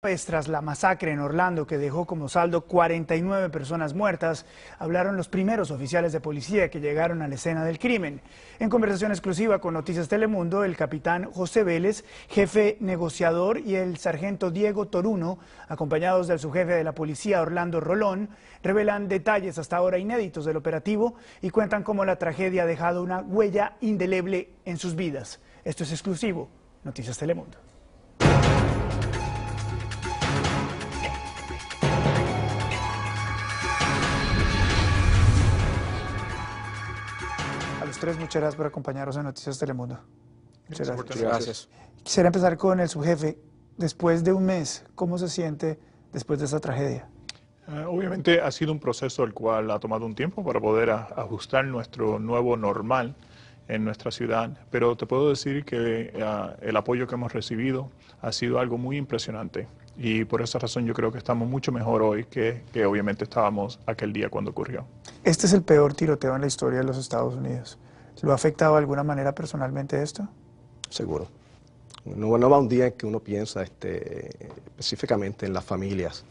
Pues tras la masacre en Orlando que dejó como saldo 49 personas muertas, hablaron los primeros oficiales de policía que llegaron a la escena del crimen. En conversación exclusiva con Noticias Telemundo, el capitán José Vélez, jefe negociador, y el sargento Diego Toruno, acompañados del subjefe de la policía Orlando Rolón, revelan detalles hasta ahora inéditos del operativo y cuentan cómo la tragedia ha dejado una huella indeleble en sus vidas. Esto es exclusivo, Noticias Telemundo. Muchas gracias por acompañarnos en Noticias Telemundo. Muchas gracias. Gracias. Quisiera empezar con el subjefe. Después de un mes, ¿cómo se siente después de esa tragedia? Obviamente ha sido un proceso el cual ha tomado un tiempo para poder ajustar nuestro nuevo normal en nuestra ciudad, pero te puedo decir que el apoyo que hemos recibido ha sido algo muy impresionante y por esa razón yo creo que estamos mucho mejor hoy que obviamente estábamos aquel día cuando ocurrió. Este es el peor tiroteo en la historia de los Estados Unidos. ¿Lo ha afectado de alguna manera personalmente esto? Seguro. No va un día en que uno piensa específicamente en las familias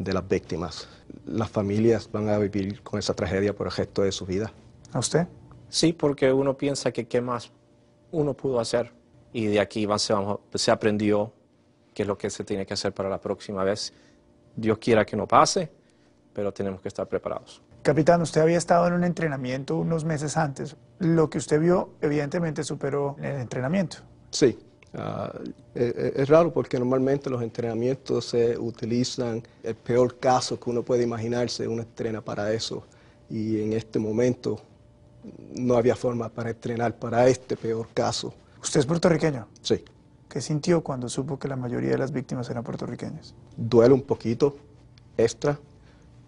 de las víctimas. Las familias van a vivir con esa tragedia por el resto de su vida. ¿A usted? Sí, porque uno piensa que qué más uno pudo hacer. Y de aquí se aprendió qué es lo que se tiene que hacer para la próxima vez. Dios quiera que no pase, pero tenemos que estar preparados. Capitán, usted había estado en un entrenamiento unos meses antes. Lo que usted vio, evidentemente, superó el entrenamiento. Sí. Es raro porque normalmente los entrenamientos se utilizan el peor caso que uno puede imaginarse. Uno entrena para eso. Y en este momento no había forma para entrenar para este peor caso. ¿Usted es puertorriqueño? Sí. ¿Qué sintió cuando supo que la mayoría de las víctimas eran puertorriqueñas? Duele un poquito extra,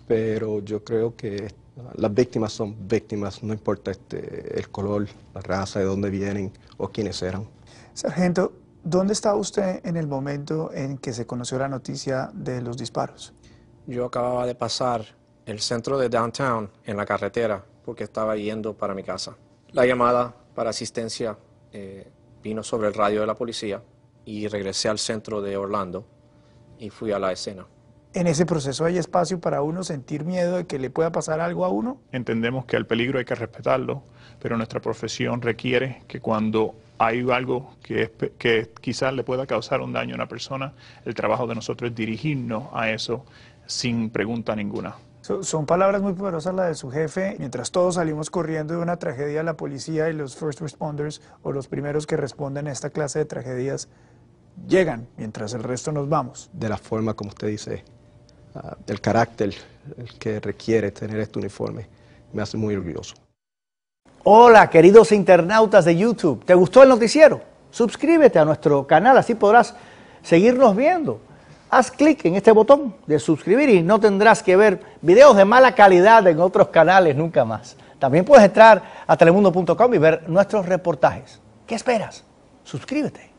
pero yo creo que las víctimas son víctimas, no importa el color, la raza, de dónde vienen o quiénes eran. Sargento, ¿dónde estaba usted en el momento en que se conoció la noticia de los disparos? Yo acababa de pasar el centro de downtown en la carretera porque estaba yendo para mi casa. La llamada para asistencia vino sobre el radio de la policía y regresé al centro de Orlando y fui a la escena. ¿En ese proceso hay espacio para uno sentir miedo de que le pueda pasar algo a uno? Entendemos que el peligro hay que respetarlo, pero nuestra profesión requiere que cuando hay algo que quizás le pueda causar un daño a una persona, el trabajo de nosotros es dirigirnos a eso sin pregunta ninguna. Son palabras muy poderosas las de su jefe. Mientras todos salimos corriendo de una tragedia, la policía y los first responders, o los primeros que responden a esta clase de tragedias, llegan mientras el resto nos vamos. De la forma como usted dice, del carácter que requiere tener este uniforme, me hace muy orgulloso. Hola, queridos internautas de YouTube. ¿Te gustó el noticiero? Suscríbete a nuestro canal, así podrás seguirnos viendo. Haz clic en este botón de suscribir y no tendrás que ver videos de mala calidad en otros canales nunca más. También puedes entrar a telemundo.com y ver nuestros reportajes. ¿Qué esperas? Suscríbete.